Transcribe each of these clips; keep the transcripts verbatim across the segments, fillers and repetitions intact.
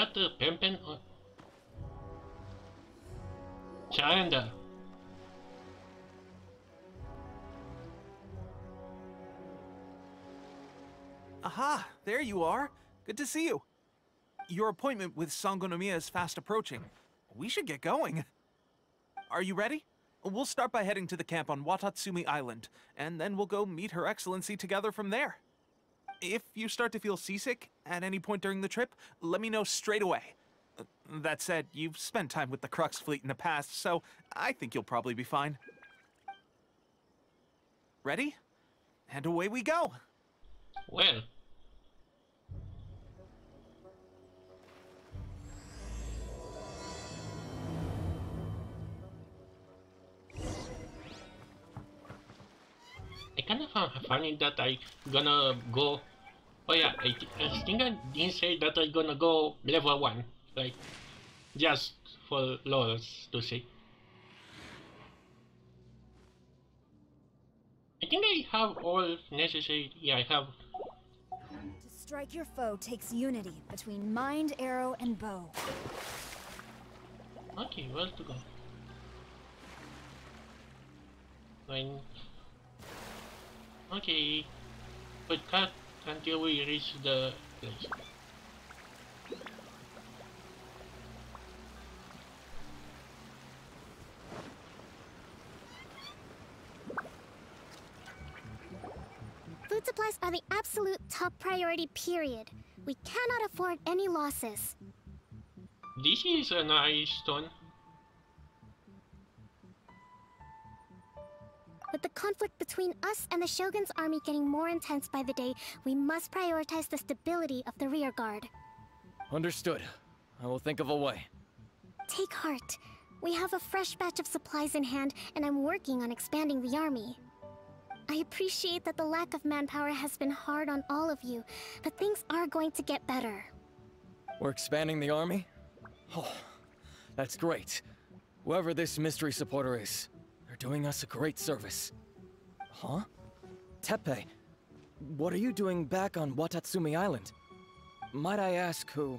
that the pimpin' calendar? Aha! There you are! Good to see you! Your appointment with Sangonomiya is fast approaching. We should get going. Are you ready? We'll start by heading to the camp on Watatsumi Island, and then we'll go meet Her Excellency together from there. If you start to feel seasick at any point during the trip, let me know straight away. That said, you've spent time with the Crux fleet in the past, so I think you'll probably be fine. Ready? And away we go! Well... I kind of funny that I gonna go. Oh yeah, I, th I think I didn't say that I gonna go level one, like just for lords to see. I think I have all necessary. Yeah, I have. To strike your foe takes unity between mind, arrow, and bow. Okay, where to go? When. Okay, but cut until we reach the place. Food supplies are the absolute top priority, period. We cannot afford any losses. This is a nice stone. With the conflict between us and the Shogun's army getting more intense by the day, we must prioritize the stability of the rear guard. Understood. I will think of a way. Take heart. We have a fresh batch of supplies in hand, and I'm working on expanding the army. I appreciate that the lack of manpower has been hard on all of you, but things are going to get better. We're expanding the army? Oh, that's great. Whoever this mystery supporter is, doing us a great service. Huh? Teppei, what are you doing back on Watatsumi Island? Might I ask who?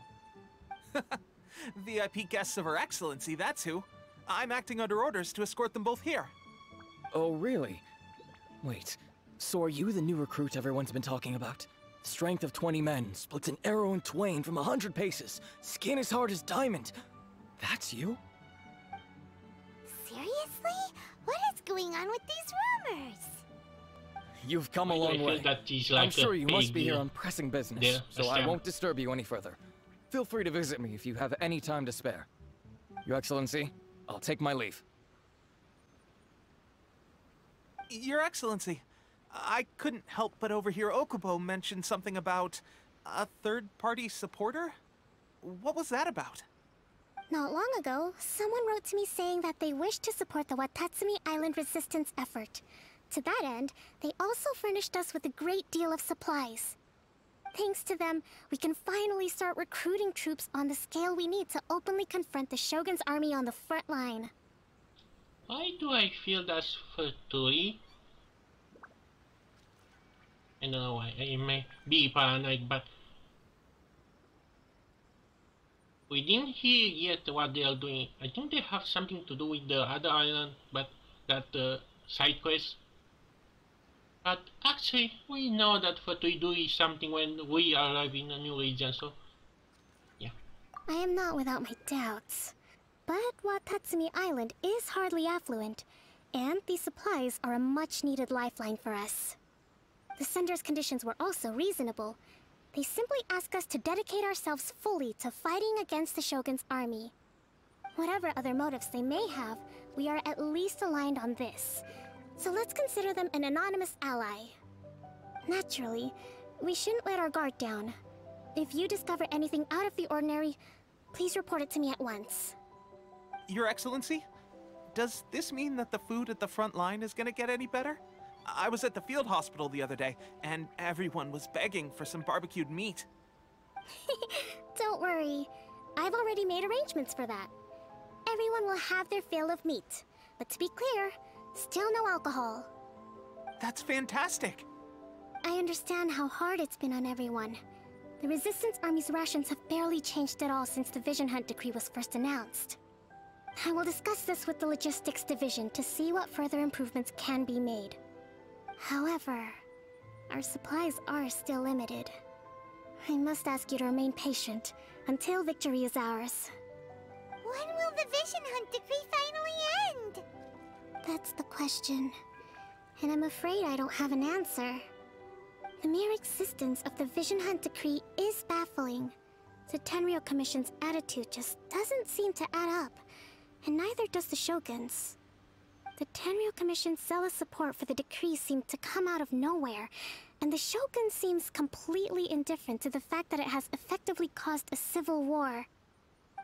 V I P guests of Her Excellency, that's who. I'm acting under orders to escort them both here. Oh, really? Wait, so are you the new recruit everyone's been talking about? Strength of twenty men, splits an arrow in twain from a hundred paces, skin as hard as diamond. That's you? Seriously? What is going on with these rumors? You've come a long way. I'm sure you must be here on pressing business, so I won't disturb you any further. Feel free to visit me if you have any time to spare. Your Excellency, I'll take my leave. Your Excellency, I couldn't help but overhear Okubo mention something about a third-party supporter? What was that about? Not long ago, someone wrote to me saying that they wish to support the Watatsumi Island resistance effort. To that end, they also furnished us with a great deal of supplies. Thanks to them, we can finally start recruiting troops on the scale we need to openly confront the Shogun's army on the front line. Why do I feel that's for Tui? I don't know why, I may be paranoid, but... we didn't hear yet what they are doing. I think they have something to do with the other island, but that uh, side quest. But actually, we know that what we do is something when we arrive in a new region, so yeah. I am not without my doubts, but Watatsumi Island is hardly affluent, and these supplies are a much-needed lifeline for us. The sender's conditions were also reasonable. They simply ask us to dedicate ourselves fully to fighting against the Shogun's army. Whatever other motives they may have, we are at least aligned on this. So let's consider them an anonymous ally. Naturally, we shouldn't let our guard down. If you discover anything out of the ordinary, please report it to me at once. Your Excellency, does this mean that the food at the front line is gonna get any better? I was at the field hospital the other day, and everyone was begging for some barbecued meat. Don't worry. I've already made arrangements for that. Everyone will have their fill of meat. But to be clear, still no alcohol. That's fantastic. I understand how hard it's been on everyone. The Resistance Army's rations have barely changed at all since the Vision Hunt Decree was first announced. I will discuss this with the Logistics Division to see what further improvements can be made. However, our supplies are still limited. I must ask you to remain patient until victory is ours. When will the Vision Hunt Decree finally end? That's the question, and I'm afraid I don't have an answer. The mere existence of the Vision Hunt Decree is baffling. The Tenryo Commission's attitude just doesn't seem to add up, and neither does the Shogun's. The Tenryo Commission's zealous support for the decree seemed to come out of nowhere, and the Shogun seems completely indifferent to the fact that it has effectively caused a civil war.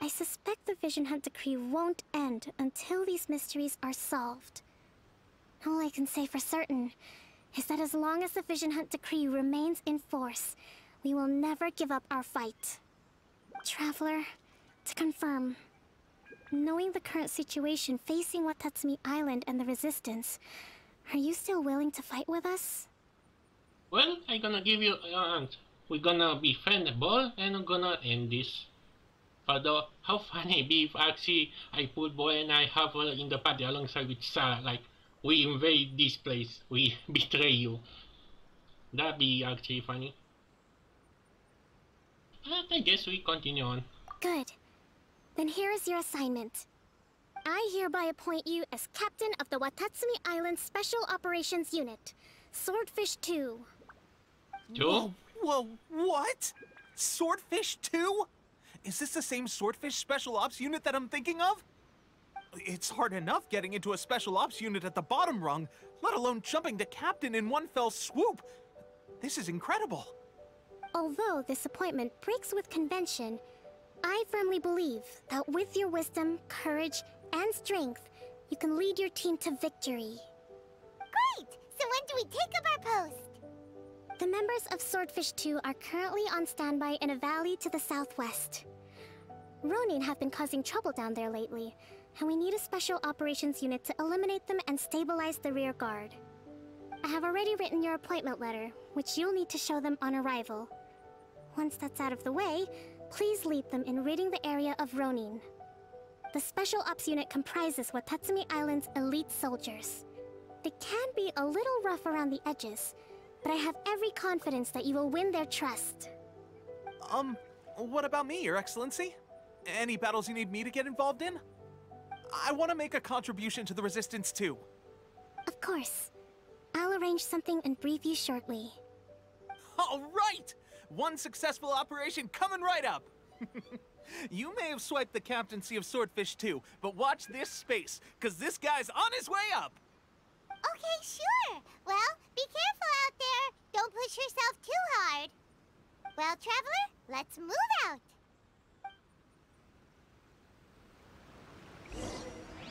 I suspect the Vision Hunt Decree won't end until these mysteries are solved. All I can say for certain is that as long as the Vision Hunt Decree remains in force, we will never give up our fight. Traveler, to confirm, knowing the current situation facing Watatsumi Island and the Resistance, are you still willing to fight with us? Well, I'm gonna give you an aunt. We're gonna befriend a ball and I'm gonna end this. Although, how funny it'd be if actually I put boy and I have her in the party alongside with Sarah, like, we invade this place, we betray you. That'd be actually funny. But I guess we continue on. Good. Then here is your assignment. I hereby appoint you as Captain of the Watatsumi Island Special Operations Unit, Swordfish two. Two? Whoa, whoa, what? Swordfish two? Is this the same Swordfish Special Ops Unit that I'm thinking of? It's hard enough getting into a Special Ops Unit at the bottom rung, let alone jumping to Captain in one fell swoop. This is incredible. Although this appointment breaks with convention, I firmly believe that with your wisdom, courage, and strength, you can lead your team to victory. Great! So when do we take up our post? The members of Swordfish two are currently on standby in a valley to the southwest. Ronin have been causing trouble down there lately, and we need a special operations unit to eliminate them and stabilize the rear guard. I have already written your appointment letter, which you'll need to show them on arrival. Once that's out of the way, please lead them in raiding the area of Ronin. The special ops unit comprises Watatsumi Island's elite soldiers. They can be a little rough around the edges, but I have every confidence that you will win their trust. Um, what about me, Your Excellency? Any battles you need me to get involved in? I want to make a contribution to the Resistance too. Of course. I'll arrange something and brief you shortly. All right! One successful operation coming right up! You may have swiped the captaincy of Swordfish two, but watch this space, because this guy's on his way up! Okay, sure! Well, be careful out there! Don't push yourself too hard! Well, Traveler, let's move out!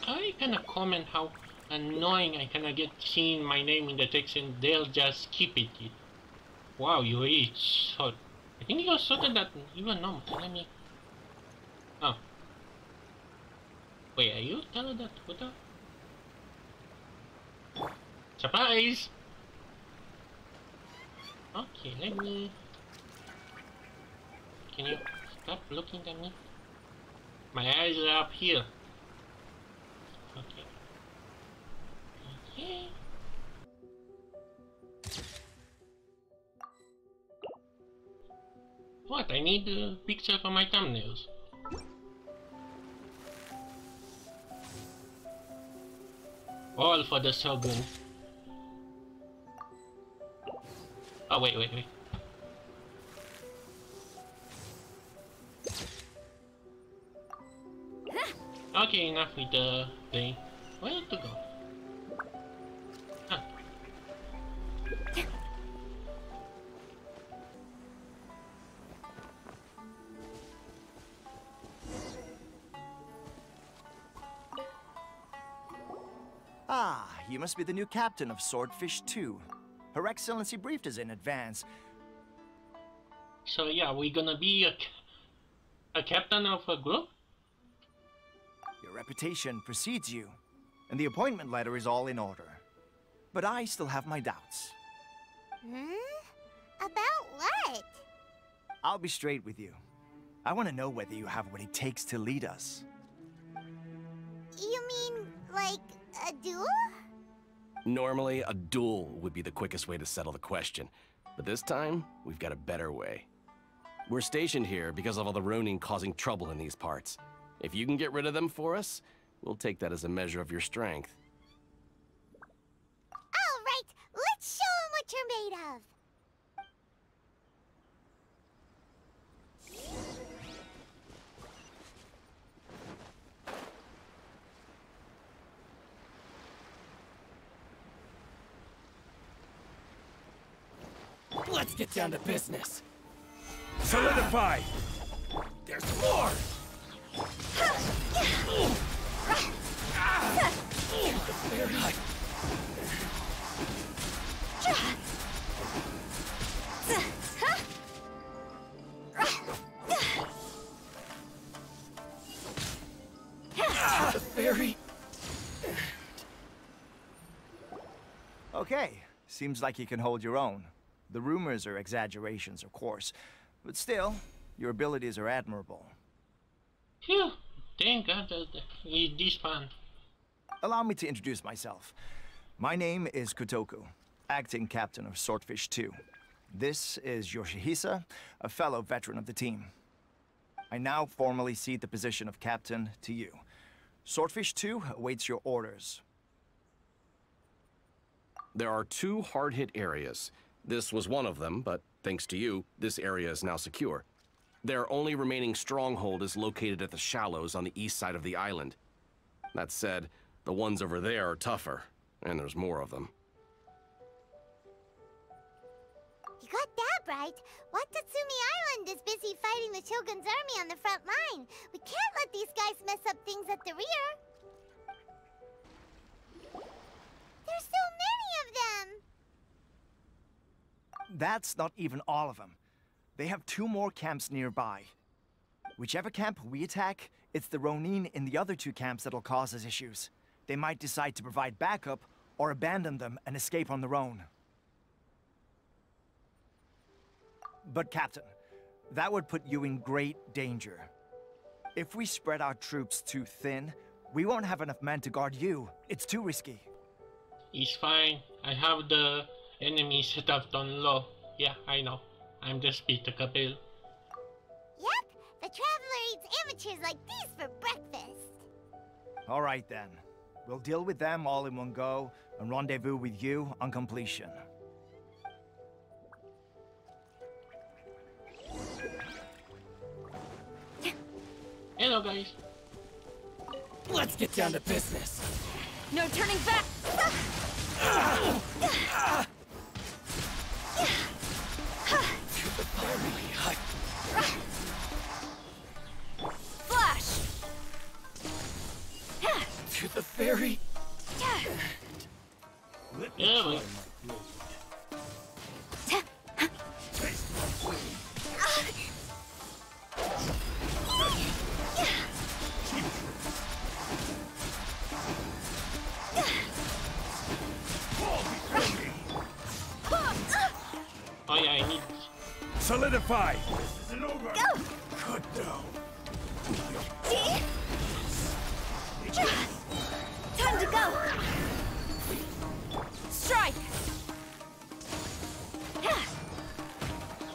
I kinda comment how annoying I kinda get seeing my name in the text and they'll just keep it. Wow, you each short. I think you're shorter than even normal. Let me... Oh. Wait, are you telling that? What the... Surprise! Okay, let me... Can you stop looking at me? My eyes are up here. Okay. Okay. What? I need a picture for my thumbnails. All for the Shogun. Oh, wait, wait, wait. Okay, enough with the thing. Where to go? Huh. Ah, you must be the new captain of Swordfish two. Her Excellency briefed us in advance. So yeah, we're gonna be a, a captain of a group? Your reputation precedes you, and the appointment letter is all in order. But I still have my doubts. Hmm? About what? I'll be straight with you. I want to know whether you have what it takes to lead us. You mean, like, a duel? Normally, a duel would be the quickest way to settle the question. But this time, we've got a better way. We're stationed here because of all the Ronin causing trouble in these parts. If you can get rid of them for us, we'll take that as a measure of your strength. All right, let's show them what you're made of. Let's get down to business. Solidify! There's more! They're not. The fairy. Okay, seems like you can hold your own. The rumors are exaggerations, of course, but still, your abilities are admirable. Phew, thank God that it is fun. Allow me to introduce myself. My name is Kotoku, acting captain of Swordfish two. This is Yoshihisa, a fellow veteran of the team. I now formally cede the position of captain to you. Swordfish two awaits your orders. There are two hard-hit areas. This was one of them, but thanks to you, this area is now secure. Their only remaining stronghold is located at the shallows on the east side of the island. That said, the ones over there are tougher, and there's more of them. You got that right. Watatsumi Island is busy fighting the Shogun's army on the front line. We can't let these guys mess up things at the rear. There's so many of them! That's not even all of them. They have two more camps nearby. Whichever camp we attack, it's the Ronin in the other two camps that'll cause us issues. They might decide to provide backup or abandon them and escape on their own. But Captain, that would put you in great danger. If we spread our troops too thin, we won't have enough men to guard you. It's too risky. It's fine. I have the enemy set up on low. Yeah, I know. I'm just Peter Capel. Yep, the Traveler eats amateurs like these for breakfast. All right then. We'll deal with them all in one go and rendezvous with you on completion. Hello, guys. Let's get down to business. No turning back. Ah! Ah! Flash! To the ferry. Let me try my blade. Oh yeah, I need. Solidify! This isn't over! Go! Good now! See? Time to go! Strike!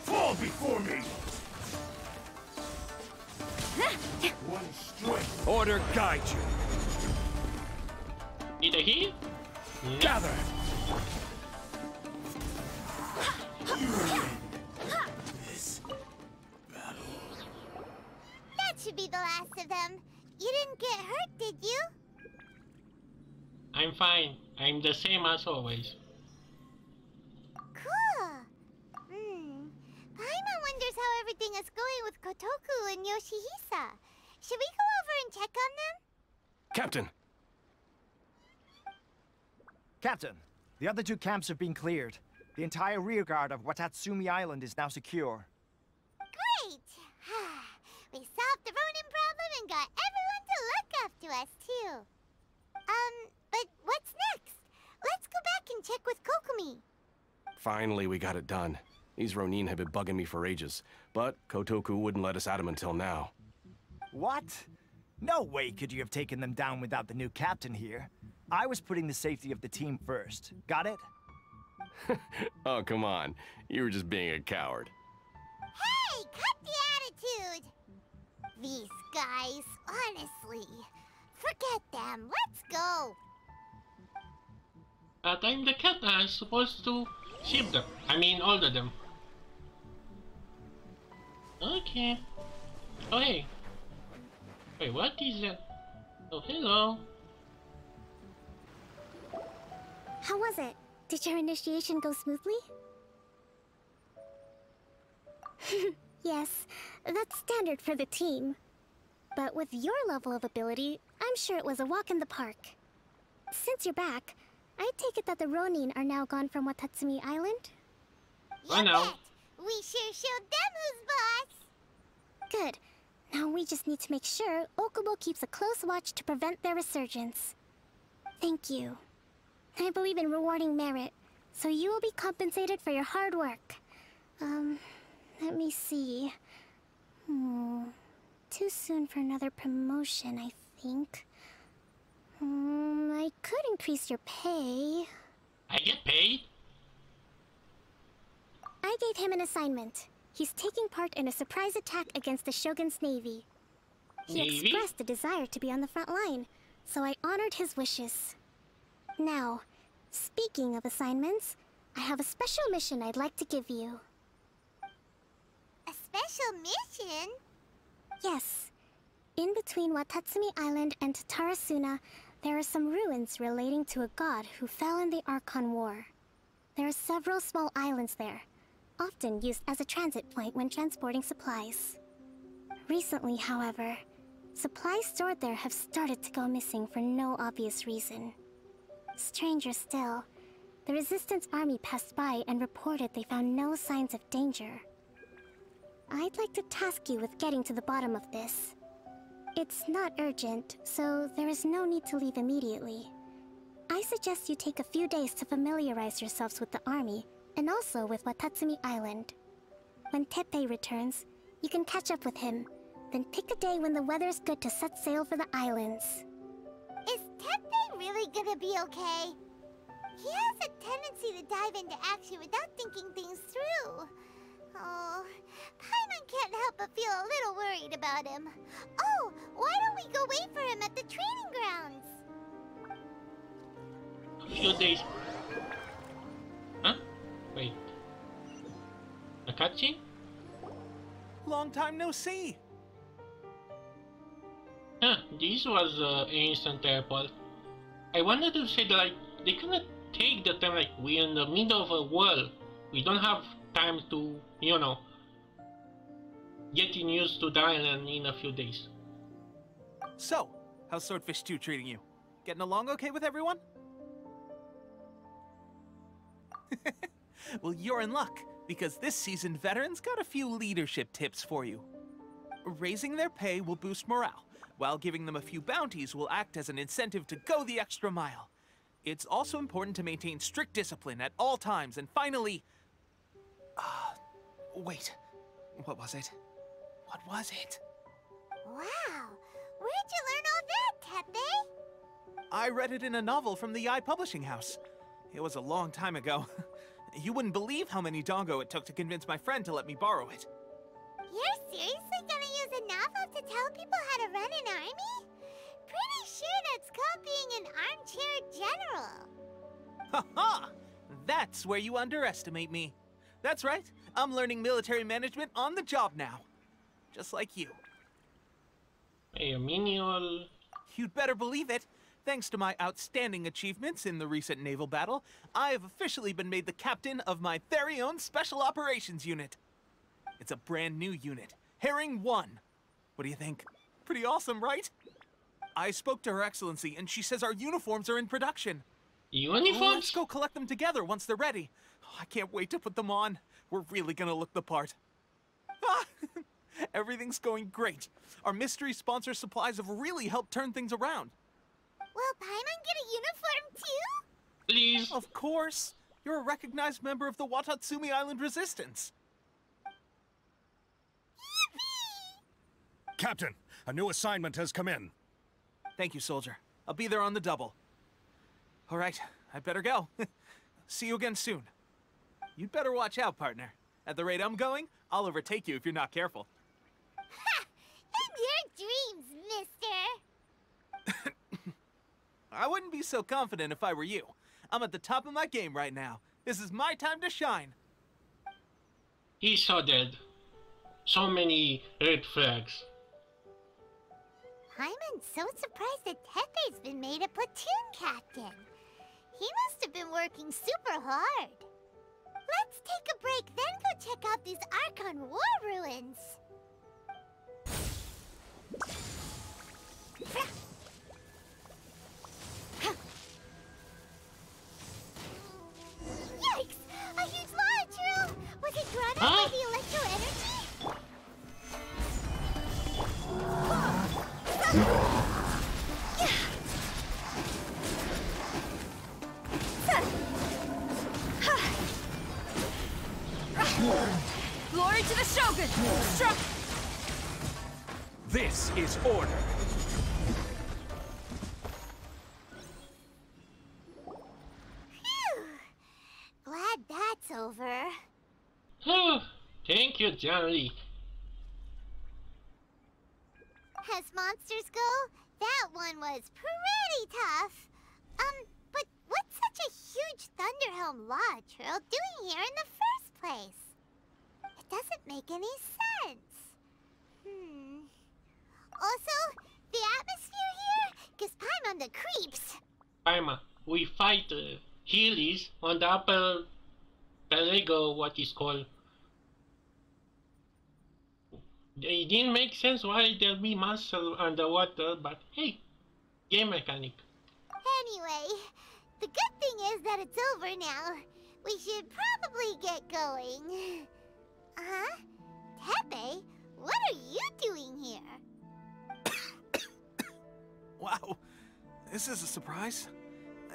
Fall before me! One strike! Order guide you! Either here? Gather! This battle. That should be the last of them. You didn't get hurt, did you? I'm fine. I'm the same as always. Cool. Hmm. Paimon wonders how everything is going with Kotoku and Yoshihisa. Should we go over and check on them? Captain! Captain, the other two camps have been cleared. The entire rearguard of Watatsumi Island is now secure. Great! We solved the Ronin problem and got everyone to look after us, too. Um, but what's next? Let's go back and check with Kokumi. Finally, we got it done. These Ronin have been bugging me for ages, but Kotoku wouldn't let us at them until now. What? No way could you have taken them down without the new captain here. I was putting the safety of the team first. Got it? Oh, come on. You were just being a coward. Hey, cut the attitude! These guys, honestly. Forget them. Let's go. Uh, I'm the captain. I'm supposed to ship them. I mean, all of them. Okay. Oh, hey. Wait, what is that? Oh, hello. How was it? Did your initiation go smoothly? Yes, that's standard for the team. But with your level of ability, I'm sure it was a walk in the park. Since you're back, I take it that the Ronin are now gone from Watatsumi Island? I know. We sure showed them who's boss! Good. Now we just need to make sure Okubo keeps a close watch to prevent their resurgence. Thank you. I believe in rewarding merit, so you will be compensated for your hard work. Um... Let me see... Hmm... Too soon for another promotion, I think. Hmm... I could increase your pay... I get paid? I gave him an assignment. He's taking part in a surprise attack against the Shogun's Navy. He Navy? expressed a desire to be on the front line, so I honored his wishes. Now, speaking of assignments, I have a special mission I'd like to give you. A special mission? Yes. In between Watatsumi Island and Tatarasuna, there are some ruins relating to a god who fell in the Archon War. There are several small islands there, often used as a transit point when transporting supplies. Recently, however, supplies stored there have started to go missing for no obvious reason. Stranger still, the Resistance Army passed by and reported they found no signs of danger. I'd like to task you with getting to the bottom of this. It's not urgent, so there is no need to leave immediately. I suggest you take a few days to familiarize yourselves with the army, and also with Watatsumi Island. When Teppei returns, you can catch up with him, then pick a day when the weather's good to set sail for the islands. Is Teppei really gonna be okay? He has a tendency to dive into action without thinking things through. Oh, Paimon can't help but feel a little worried about him. Oh, why don't we go wait for him at the training grounds? A few days. Huh? Wait. Hitotachi? Long time no see. Huh, this was an uh, instant airport. I wanted to say that, like, they couldn't take the time, like, we're in the middle of a world. We don't have time to, you know, getting used to the island in a few days. So, how's Swordfish two treating you? Getting along okay with everyone? Well, you're in luck, because this season veterans got a few leadership tips for you. Raising their pay will boost morale, while giving them a few bounties will act as an incentive to go the extra mile. It's also important to maintain strict discipline at all times, and finally... Ah, uh, wait. What was it? What was it? Wow! Where'd you learn all that, Teppei? I read it in a novel from the Yai Publishing House. It was a long time ago. You wouldn't believe how many dongo it took to convince my friend to let me borrow it. You're seriously gonna use a novel to tell people how to run an army? Pretty sure that's called being an armchair general. Ha ha! That's where you underestimate me. That's right. I'm learning military management on the job now. Just like you. Hey, a menial. You'd better believe it. Thanks to my outstanding achievements in the recent naval battle, I have officially been made the captain of my very own Special Operations Unit. It's a brand new unit, Herring one. What do you think? Pretty awesome, right? I spoke to Her Excellency, and she says our uniforms are in production. Uniforms? Well, let's go collect them together once they're ready. Oh, I can't wait to put them on. We're really gonna look the part. Ah, everything's going great. Our mystery sponsor supplies have really helped turn things around. Will Paimon get a uniform too? Please. Of course. You're a recognized member of the Watatsumi Island Resistance. Captain, a new assignment has come in. Thank you, soldier. I'll be there on the double. All right, I better go. See you again soon. You'd better watch out, partner. At the rate I'm going, I'll overtake you if you're not careful. Ha! In your dreams, mister! I wouldn't be so confident if I were you. I'm at the top of my game right now. This is my time to shine. He's so dead. So many red flags. Paimon's so surprised that Teppei's been made a platoon captain. He must have been working super hard. Let's take a break, then go check out these Archon War ruins. Yikes! A huge lava drill! Was it drawn up huh? by the electro energy? Glory to the Shogun! Struck! This is order. Phew. Glad that's over. Oh, thank you, Johnny. As monsters go, that one was pretty tough. Um, but what's such a huge Thunderhelm Lava Trail doing here in the first place? It doesn't make any sense. Hmm. Also, the atmosphere here gives Paimon the creeps. Paimon, we fight uh, Heelys on the upper Pelego, what is called. It didn't make sense why there be muscle underwater, but hey, game mechanic. Anyway, the good thing is that it's over now. We should probably get going. Uh-huh. Teppei, what are you doing here? Wow, this is a surprise.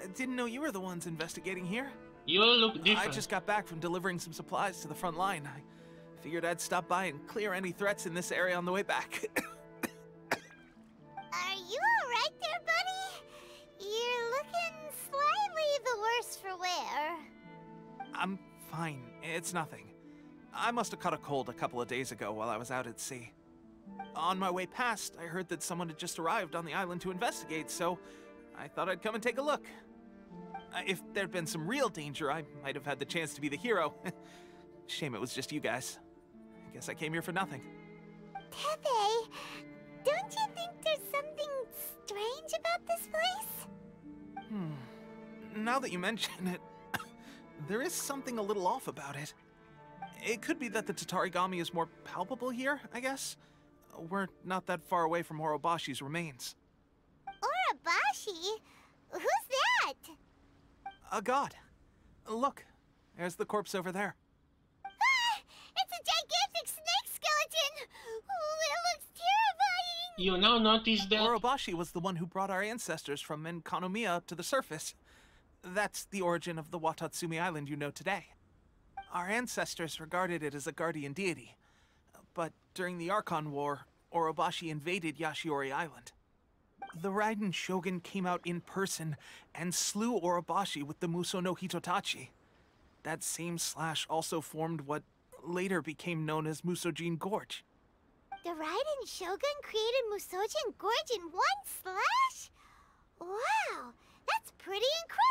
I didn't know you were the ones investigating here. You look different. I just got back from delivering some supplies to the front line. I figured I'd stop by and clear any threats in this area on the way back. Are you alright there, buddy? You're looking slightly the worse for wear. I'm fine. It's nothing. I must have caught a cold a couple of days ago while I was out at sea. On my way past, I heard that someone had just arrived on the island to investigate, so I thought I'd come and take a look. If there'd been some real danger, I might have had the chance to be the hero. Shame it was just you guys. I guess I came here for nothing. Teppei, don't you think there's something strange about this place? Hmm. Now that you mention it, there is something a little off about it. It could be that the Tatarigami is more palpable here, I guess. We're not that far away from Orobashi's remains. Orobashi? Who's that? A god. Look, there's the corpse over there. It's a gigantic snake skeleton! Oh, it looks terrifying! You now notice that... Orobashi was the one who brought our ancestors from Sangonomiya up to the surface. That's the origin of the Watatsumi Island you know today. Our ancestors regarded it as a guardian deity. But during the Archon War, Orobashi invaded Yashiori Island. The Raiden Shogun came out in person and slew Orobashi with the Muso no Hitotachi. That same slash also formed what later became known as Musojin Gorge. The Raiden Shogun created Musojin Gorge in one slash? Wow, that's pretty incredible!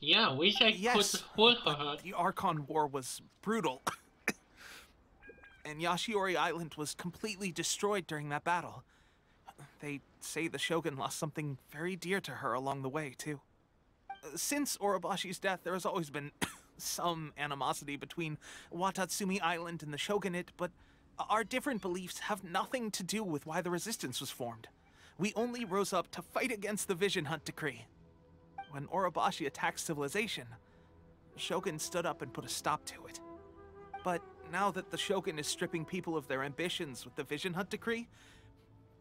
Yeah, we should yes, put the whole uh, the Archon War was brutal. And Yashiori Island was completely destroyed during that battle. They say the Shogun lost something very dear to her along the way, too. Since Orobashi's death, there has always been some animosity between Watatsumi Island and the Shogunate, but our different beliefs have nothing to do with why the resistance was formed. We only rose up to fight against the Vision Hunt Decree. When Orobashi attacked civilization, Shogun stood up and put a stop to it. But now that the Shogun is stripping people of their ambitions with the Vision Hunt Decree,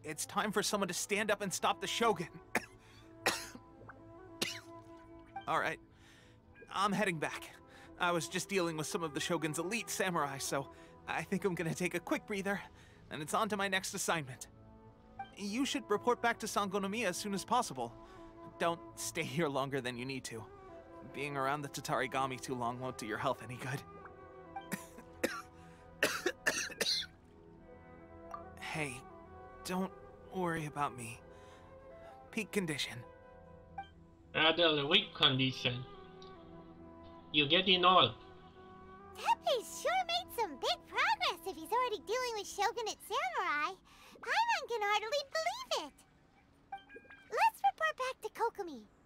it's time for someone to stand up and stop the Shogun. All right, I'm heading back. I was just dealing with some of the Shogun's elite samurai, so I think I'm gonna take a quick breather, and it's on to my next assignment. you should report back to Sangonomiya as soon as possible. Don't stay here longer than you need to. Being around the Tatarigami too long won't do your health any good. Hey, don't worry about me. Peak condition. Rather weak condition. You're getting old. Teppei's sure made some big progress if he's already dealing with Shogun at Samurai. Paimon can hardly believe it. Let's report back to Kokomi.